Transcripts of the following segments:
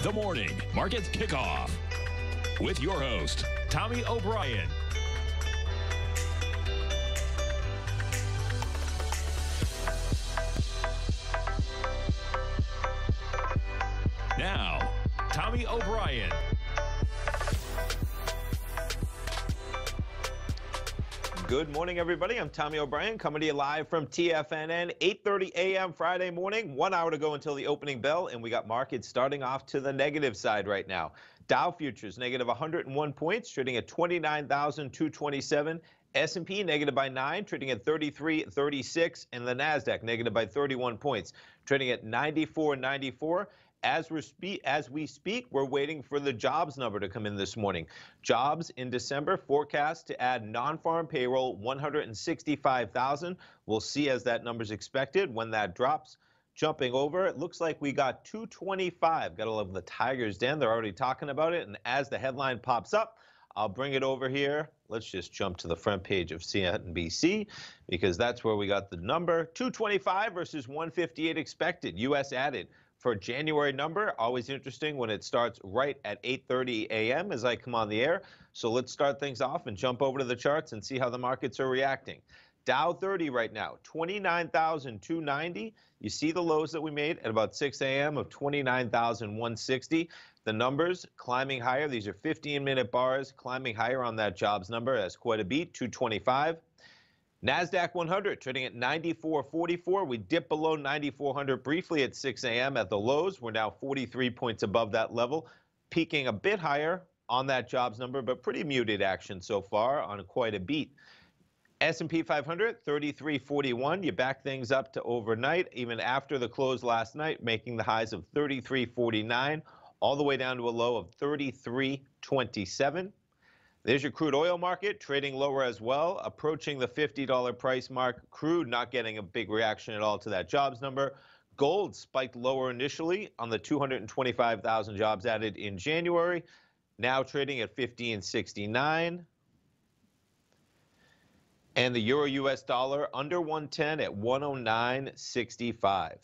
The Morning Market Kickoff with your host, Tommy O'Brien. Now, Tommy O'Brien. Good morning, everybody. I'm Tommy O'Brien, coming to you live from TFNN, 8:30 a.m. Friday morning. 1 hour to go until the opening bell, and we got markets starting off to the negative side right now. Dow futures negative 101 points, trading at 29,227. S&P negative by 9, trading at 33.36, and the Nasdaq negative by 31 points, trading at 94.94. As we speak, we're waiting for the jobs number to come in this morning. Jobs in December forecast to add non-farm payroll 165,000. We'll see as that number's expected when that drops. Jumping over, it looks like we got 225. Got to love the Tiger's Den. They're already talking about it. And as the headline pops up, I'll bring it over here. Let's just jump to the front page of CNBC because that's where we got the number. 225 versus 158 expected. U.S. added. For January number, always interesting when it starts right at 8:30 a.m. as I come on the air. So let's start things off and jump over to the charts and see how the markets are reacting. Dow 30 right now, 29,290. You see the lows that we made at about 6 a.m. of 29,160. The numbers climbing higher. These are 15-minute bars climbing higher on that jobs number. That's quite a beat, 225. NASDAQ 100 trading at 94.44. We dipped below 9,400 briefly at 6 a.m. at the lows. We're now 43 points above that level, peaking a bit higher on that jobs number, but pretty muted action so far on quite a beat. S&P 500, 33.41. You back things up to overnight, even after the close last night, making the highs of 33.49, all the way down to a low of 33.27. There's your crude oil market trading lower as well, approaching the $50 price mark. Crude not getting a big reaction at all to that jobs number. Gold spiked lower initially on the 225,000 jobs added in January, now trading at 15.69. And the euro-US dollar under 110 at 109.65.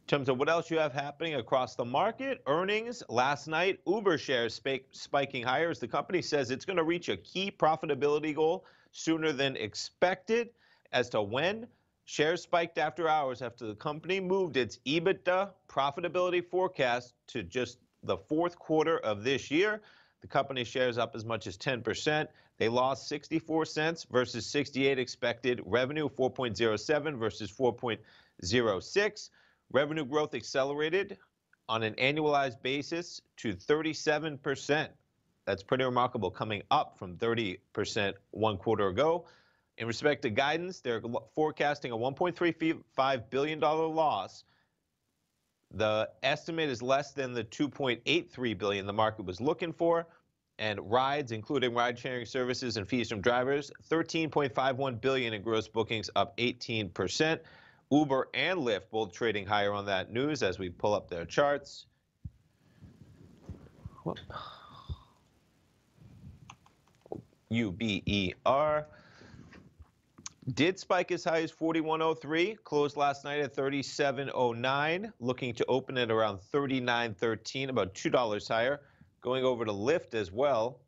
In terms of what else you have happening across the market, earnings last night, Uber shares spiking higher as the company says it's going to reach a key profitability goal sooner than expected. As to when, shares spiked after hours after the company moved its EBITDA profitability forecast to just the fourth quarter of this year. The company shares up as much as 10%. They lost 64 cents versus 68 expected. Revenue 4.07 versus 4.06. Revenue growth accelerated on an annualized basis to 37%. That's pretty remarkable, coming up from 30% 1 quarter ago. In respect to guidance, they're forecasting a $1.35 billion loss. The estimate is less than the $2.83 billion the market was looking for. And rides, including ride-sharing services and fees from drivers, $13.51 billion in gross bookings, up 18%. Uber and Lyft both trading higher on that news as we pull up their charts. Whoop. UBER did spike as high as 41.03, closed last night at 37.09, looking to open at around 39.13, about $2 higher. Going over to Lyft as well,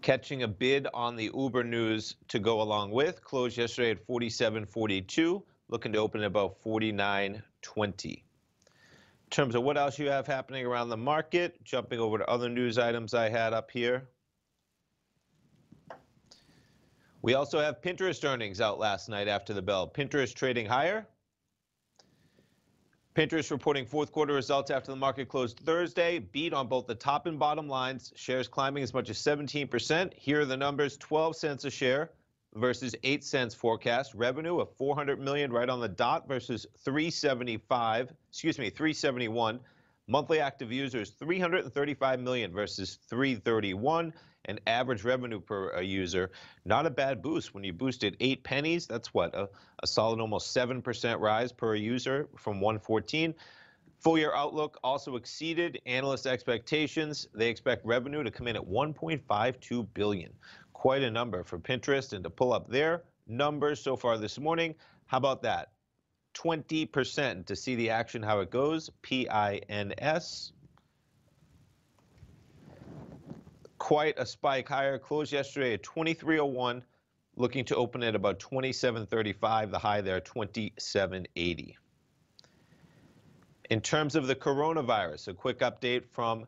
catching a bid on the Uber news to go along with. Closed yesterday at 47.42, looking to open at about 49.20. In terms of what else you have happening around the market, jumping over to other news items I had up here. We also have Pinterest earnings out last night after the bell. Pinterest trading higher. Pinterest reporting fourth quarter results after the market closed Thursday, beat on both the top and bottom lines, shares climbing as much as 17%. Here are the numbers, 12 cents a share versus 8 cents forecast, revenue of 400 million right on the dot versus 371. Monthly active users, 335 million versus 331, and average revenue per user, not a bad boost. When you boosted 8 pennies, that's what, a solid almost 7% rise per user from 114. Full year outlook also exceeded analyst expectations. They expect revenue to come in at 1.52 billion. Quite a number for Pinterest, and to pull up their numbers so far this morning, how about that? 20% to see the action, how it goes. PINS. Quite a spike higher. Closed yesterday at 23.01, looking to open at about 27.35. The high there, 27.80. In terms of the coronavirus, a quick update from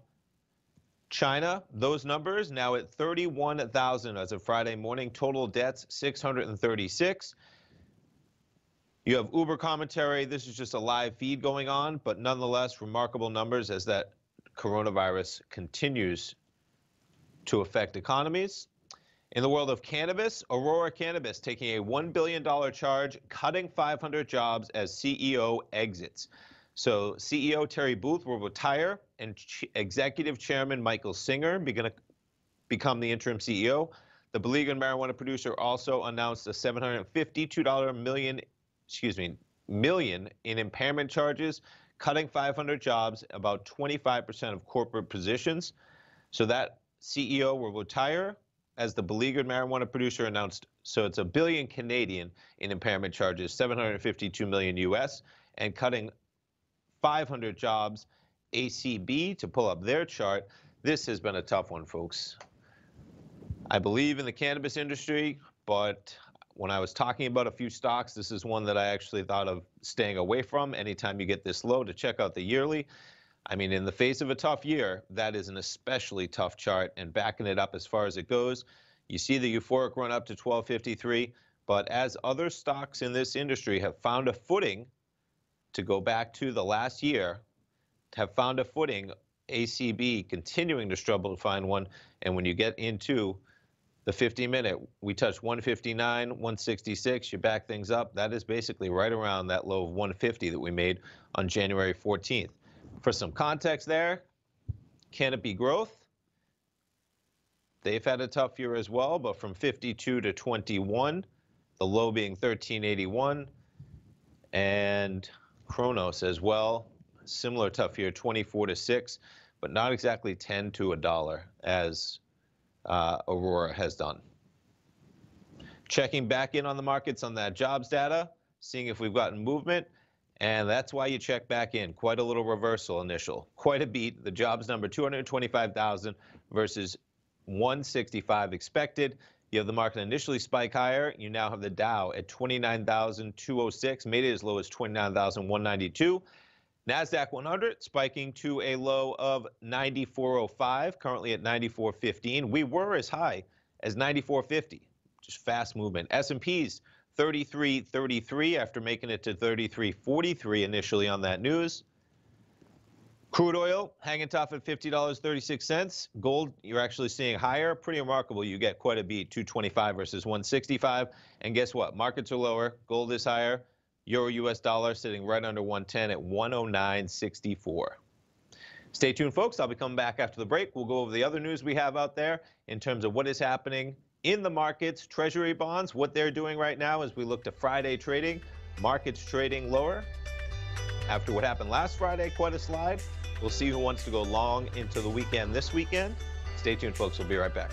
China. Those numbers now at 31,000 as of Friday morning. Total deaths, 636. You have Uber commentary. This is just a live feed going on, but nonetheless, remarkable numbers as that coronavirus continues to affect economies. In the world of cannabis, Aurora Cannabis taking a $1 billion charge, cutting 500 jobs as CEO exits. So CEO Terry Booth will retire, and Executive Chairman Michael Singer become the interim CEO. The beleaguered marijuana producer also announced a $752 million in impairment charges, cutting 500 jobs, about 25% of corporate positions. So that CEO will retire, as the beleaguered marijuana producer announced. So it's $1 billion Canadian in impairment charges, $752 million US, and cutting 500 jobs. ACB, to pull up their chart. This has been a tough one, folks. I believe in the cannabis industry, but when I was talking about a few stocks, this is one that I actually thought of staying away from. Anytime you get this low, to check out the yearly. I mean, in the face of a tough year, that is an especially tough chart, and backing it up as far as it goes. You see the euphoric run up to 1253, but as other stocks in this industry have found a footing to go back to the last year, have found a footing, ACB continuing to struggle to find one. And when you get into the 50-minute, we touched 159, 166, you back things up. That is basically right around that low of 150 that we made on January 14th. For some context there, Canopy Growth, they've had a tough year as well, but from 52 to 21, the low being 1381, and Cronos as well, similar tough year, 24 to 6, but not exactly 10 to a dollar as Aurora has done. Checking back in on the markets on that jobs data, seeing if we've gotten movement. And that's why you check back in. Quite a little reversal initial. Quite a beat. The jobs number 225,000 versus 165 expected. You have the market initially spike higher. You now have the Dow at 29,206, made it as low as 29,192. NASDAQ 100 spiking to a low of 94.05, currently at 94.15. We were as high as 94.50. Just fast movement. S&Ps 33.33 after making it to 33.43 initially on that news. Crude oil hanging tough at $50.36. Gold, you're actually seeing higher. Pretty remarkable. You get quite a beat, 225 versus 165. And guess what? Markets are lower. Gold is higher. Euro US dollar sitting right under 110 at 109.64. Stay tuned, folks. I'll be coming back after the break. We'll go over the other news we have out there in terms of what is happening in the markets, treasury bonds, what they're doing right now as we look to Friday trading, markets trading lower. After what happened last Friday, quite a slide. We'll see who wants to go long into the weekend this weekend. Stay tuned, folks. We'll be right back.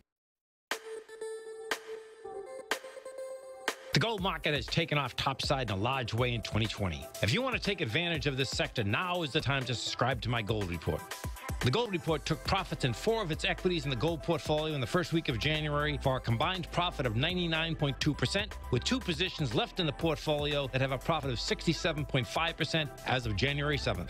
The gold market has taken off topside in a large way in 2020. If you want to take advantage of this sector, now is the time to subscribe to my Gold Report. The Gold Report took profits in 4 of its equities in the gold portfolio in the first week of January for a combined profit of 99.2%, with 2 positions left in the portfolio that have a profit of 67.5% as of January 7th.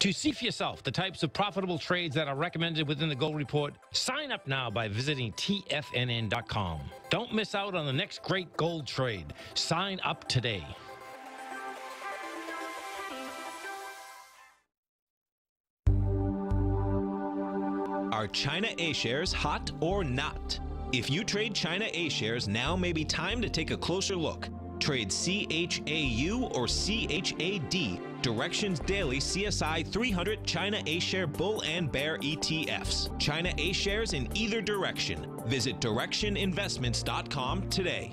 To see for yourself the types of profitable trades that are recommended within the Gold Report, sign up now by visiting TFNN.com. Don't miss out on the next great gold trade. Sign up today. Are China A shares hot or not? If you trade China A shares, now may be time to take a closer look. Trade CHAU or CHAD, Direction's Daily CSI 300 China A Share Bull and Bear ETFs. China A shares in either direction. Visit directioninvestments.com today.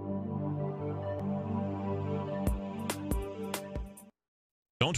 Don't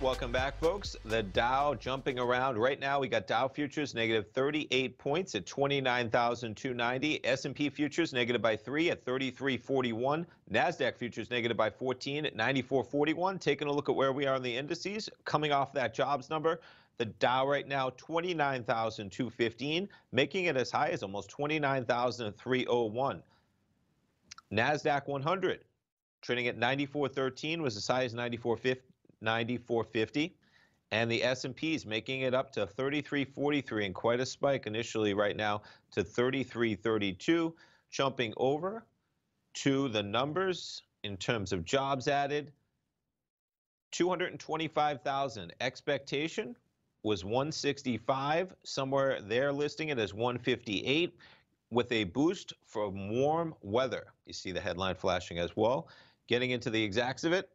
Welcome back, folks. The Dow jumping around. Right now, we got Dow futures negative 38 points at 29,290. S&P futures negative by 3 at 33.41. NASDAQ futures negative by 14 at 94.41. Taking a look at where we are in the indices, coming off that jobs number. The Dow right now, 29,215, making it as high as almost 29,301. NASDAQ 100, trading at 94.13, was as high as 94.50, and the S&P is making it up to 33.43 and quite a spike initially right now to 33.32, jumping over to the numbers in terms of jobs added. 225,000 expectation was 165, somewhere they're listing it as 158 with a boost from warm weather. You see the headline flashing as well. Getting into the exacts of it.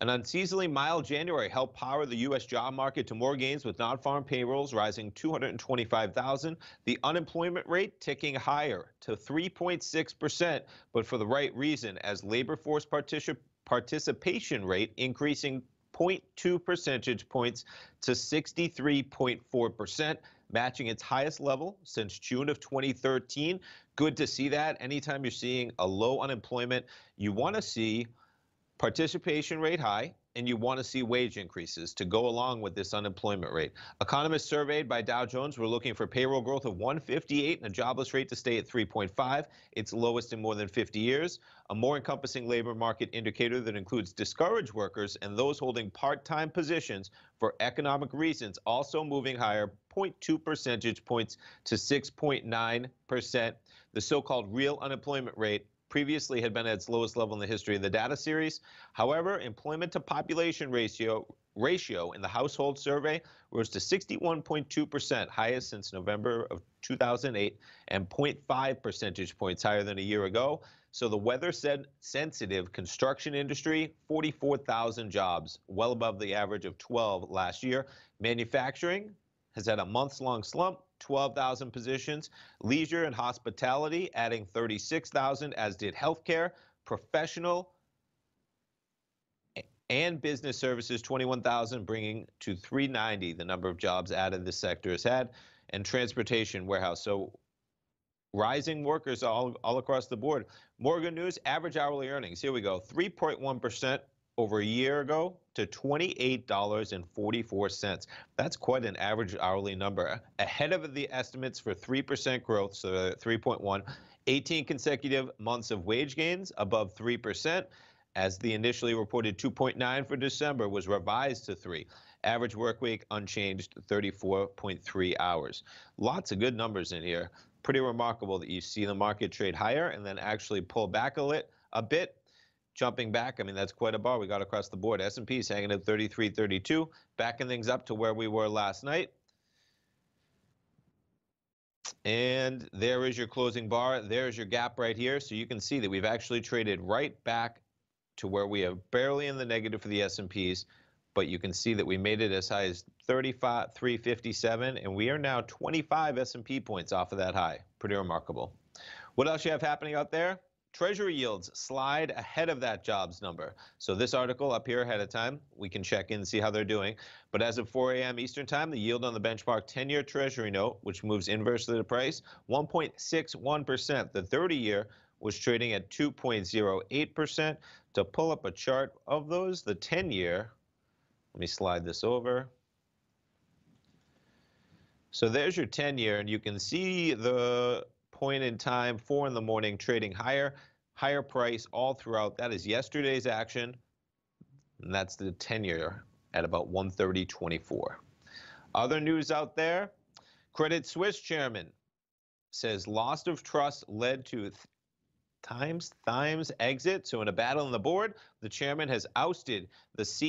An unseasonally mild January helped power the U.S. job market to more gains with non-farm payrolls rising 225,000. The unemployment rate ticking higher to 3.6%, but for the right reason, as labor force participation rate increasing 0.2 percentage points to 63.4%, matching its highest level since June of 2013. Good to see that. Anytime you're seeing a low unemployment, you want to see participation rate high, and you want to see wage increases to go along with this unemployment rate. Economists surveyed by Dow Jones were looking for payroll growth of 158 and a jobless rate to stay at 3.5, its lowest in more than 50 years. A more encompassing labor market indicator that includes discouraged workers and those holding part-time positions for economic reasons also moving higher 0.2 percentage points to 6.9%. The so-called real unemployment rate previously had been at its lowest level in the history of the data series. However, employment to population ratio in the household survey rose to 61.2%, highest since November of 2008, and 0.5 percentage points higher than a year ago. So the weather-sensitive construction industry, 44,000 jobs, well above the average of 12 last year. Manufacturing has had a months-long slump, 12,000 positions. Leisure and hospitality adding 36,000, as did healthcare, professional and business services 21,000, bringing to 390 the number of jobs added this sector has had, and transportation warehouse. So Rising workers all across the board. Morgan News, average hourly earnings. Here we go, 3.1% over a year ago to $28.44. That's quite an average hourly number. Ahead of the estimates for 3% growth, so 3.1. 18 consecutive months of wage gains above 3%, as the initially reported 2.9 for December was revised to 3. Average work week unchanged, 34.3 hours. Lots of good numbers in here. Pretty remarkable that you see the market trade higher and then actually pull back a bit. Jumping back, I mean, that's quite a bar we got across the board. S&P's hanging at 33.32, backing things up to where we were last night. And there is your closing bar. There's your gap right here. So you can see that we've actually traded right back to where we are barely in the negative for the S&Ps. But you can see that we made it as high as 35,357, and we are now 25 S&P points off of that high. Pretty remarkable. What else you have happening out there? Treasury yields slide ahead of that jobs number. So this article up here ahead of time, we can check in and see how they're doing. But as of 4 a.m. Eastern time, the yield on the benchmark 10-year Treasury note, which moves inversely to price, 1.61%. The 30-year was trading at 2.08%. To pull up a chart of those, the 10-year, let me slide this over. So there's your 10-year, and you can see the point in time, 4 in the morning, trading higher, higher price all throughout. That is yesterday's action, and that's the 10-year at about 130.24. Other news out there, Credit Suisse chairman says loss of trust led to Thiam's exit. So in a battle on the board, the chairman has ousted the chief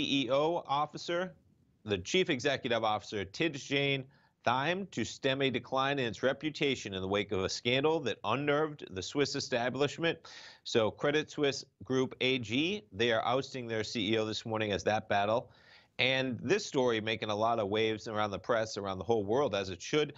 executive officer, Tidjane Thiam, to stem a decline in its reputation in the wake of a scandal that unnerved the Swiss establishment. So Credit Suisse Group AG, they are ousting their CEO this morning as that battle. And this story making a lot of waves around the press, around the whole world, as it should.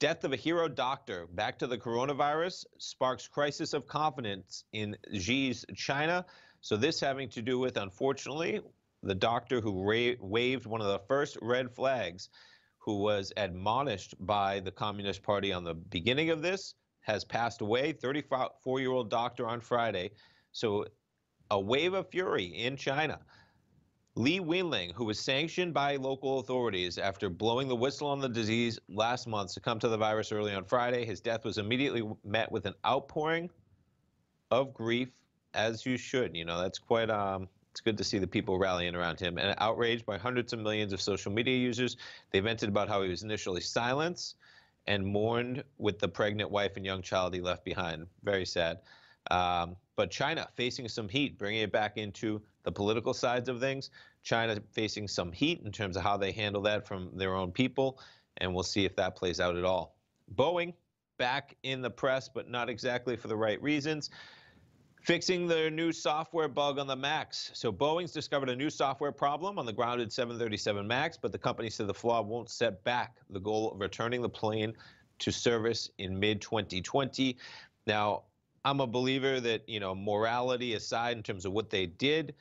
Death of a hero doctor, back to the coronavirus, sparks crisis of confidence in Xi's China. So this having to do with, unfortunately, the doctor who waved one of the first red flags, who was admonished by the Communist Party on the beginning of this, has passed away, 34-year-old doctor on Friday. So a wave of fury in China. Li Wenliang, who was sanctioned by local authorities after blowing the whistle on the disease last month, succumbed to the virus early on Friday. His death was immediately met with an outpouring of grief, as you should. You know, that's quite, it's good to see the people rallying around him. And outraged by hundreds of millions of social media users, they vented about how he was initially silenced and mourned with the pregnant wife and young child he left behind. Very sad. But China facing some heat, bringing it back into the political sides of things. China facing some heat in terms of how they handle that from their own people, and we'll see if that plays out at all. Boeing, back in the press, but not exactly for the right reasons. Fixing their new software bug on the MAX. So Boeing's discovered a new software problem on the grounded 737 MAX, but the company said the flaw won't set back the goal of returning the plane to service in mid-2020. Now, I'm a believer that, you know, morality aside in terms of what they did,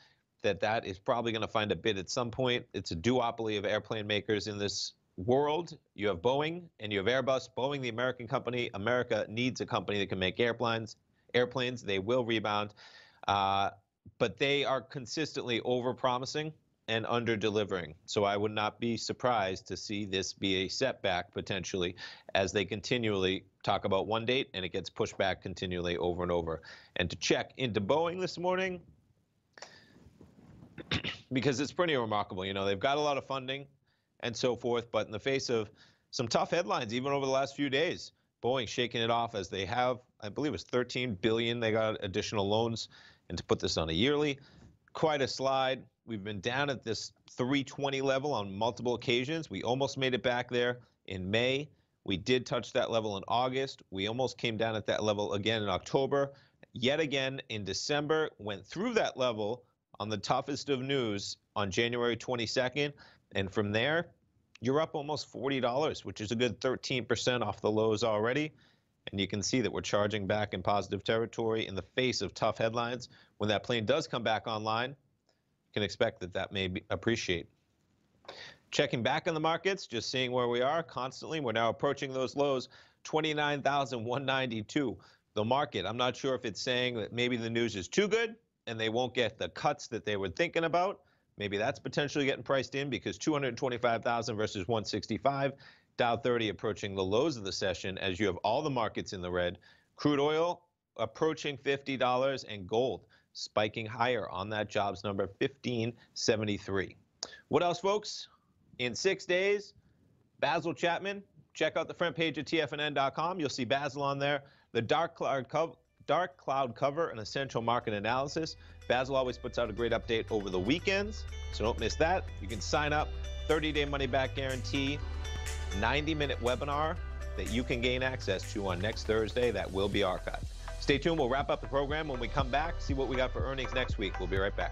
that is probably going to find a bid at some point. It's a duopoly of airplane makers in this world. You have Boeing and you have Airbus. Boeing, the American company. America needs a company that can make airplanes. They will rebound. But they are consistently over-promising and under-delivering. So I would not be surprised to see this be a setback potentially as they continually talk about one date and it gets pushed back continually over and over. And to check into Boeing this morning, because it's pretty remarkable. You know, they've got a lot of funding and so forth, but in the face of some tough headlines, even over the last few days, Boeing shaking it off as they have, I believe it's $13 billion. They got additional loans, and to put this on a yearly, quite a slide. We've been down at this 320 level on multiple occasions. We almost made it back there in May. We did touch that level in August. We almost came down at that level again in October. Yet again in December, went through that level on the toughest of news on January 22nd. And from there, you're up almost $40, which is a good 13% off the lows already. And you can see that we're charging back in positive territory in the face of tough headlines. When that plane does come back online, can expect that may appreciate. Checking back on the markets, just seeing where we are constantly. We're now approaching those lows. 29,192. The market, I'm not sure if it's saying that maybe the news is too good and they won't get the cuts that they were thinking about. Maybe that's potentially getting priced in, because 225,000 versus 165. Dow 30 approaching the lows of the session as you have all the markets in the red. Crude oil approaching $50, and gold spiking higher on that jobs number, 1573. What else, folks? In 6 days, Basil Chapman. Check out the front page of TFNN.com. You'll see Basil on there. The dark cloud cover and essential market analysis. Basil always puts out a great update over the weekends, so don't miss that. You can sign up. 30-day money-back guarantee, 90-minute webinar that you can gain access to on next Thursday. That will be archived. Stay tuned. We'll wrap up the program when we come back, see what we got for earnings next week. We'll be right back.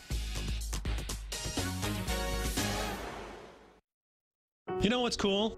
You know what's cool?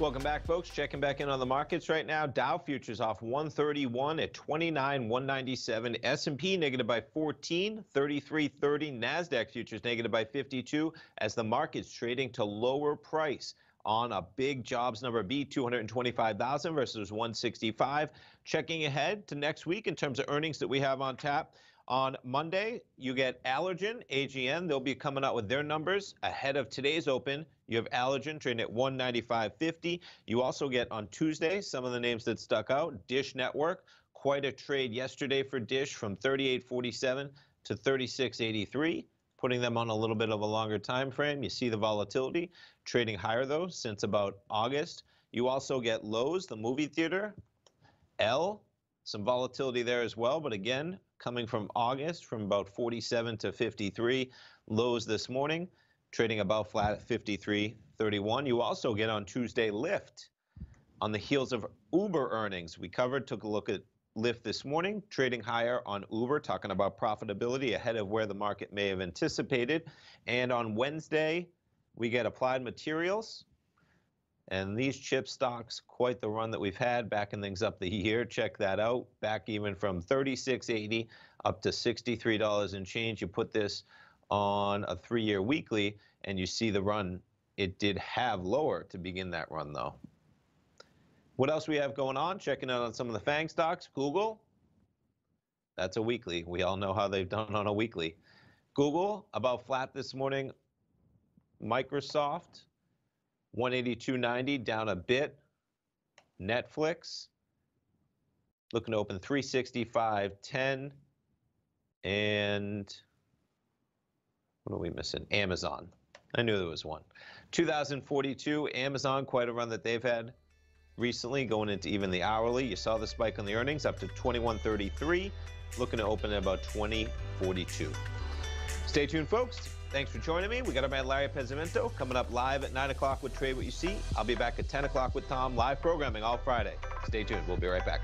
Welcome back, folks. Checking back in on the markets right now. Dow futures off 131 at 29,197. S&P negative by 14, 33.30. NASDAQ futures negative by 52 as the market's trading to lower price on a big jobs number B, 225,000 versus 165. Checking ahead to next week in terms of earnings that we have on tap. On Monday, you get Allergan, AGN. They'll be coming out with their numbers ahead of today's open. You have Allergan trading at 195.50. You also get on Tuesday some of the names that stuck out. Dish Network, Quite a trade yesterday for Dish from 38.47 to 36.83, putting them on a little bit of a longer time frame. You see the volatility trading higher, though, since about August. You also get Lowe's, the movie theater, L, some volatility there as well. But again, coming from August, from about 47 to 53, Lowe's this morning, trading about flat at 53.31. You also get on Tuesday Lyft on the heels of Uber earnings. We took a look at Lyft this morning, trading higher on Uber, talking about profitability ahead of where the market may have anticipated. And on Wednesday, we get Applied Materials. And these chip stocks, quite the run that we've had, backing things up the year. Check that out. Back even from $36.80 up to $63 and change. You put this on a three-year weekly, and you see the run. It did have lower to begin that run, though. What else we have going on? Checking out on some of the FANG stocks. Google, that's a weekly. We all know how they've done on a weekly. Google, about flat this morning. Microsoft, 182.90, down a bit. Netflix, looking to open 365.10. And what are we missing? Amazon. I knew there was one. 2042, Amazon, quite a run that they've had recently, going into even the hourly. You saw the spike on the earnings up to 21.33, looking to open at about 20.42. Stay tuned, folks. Thanks for joining me. We got our man Larry Pesavento coming up live at 9 o'clock with Trade What You See. I'll be back at 10 o'clock with Tom, live programming all Friday. Stay tuned. We'll be right back.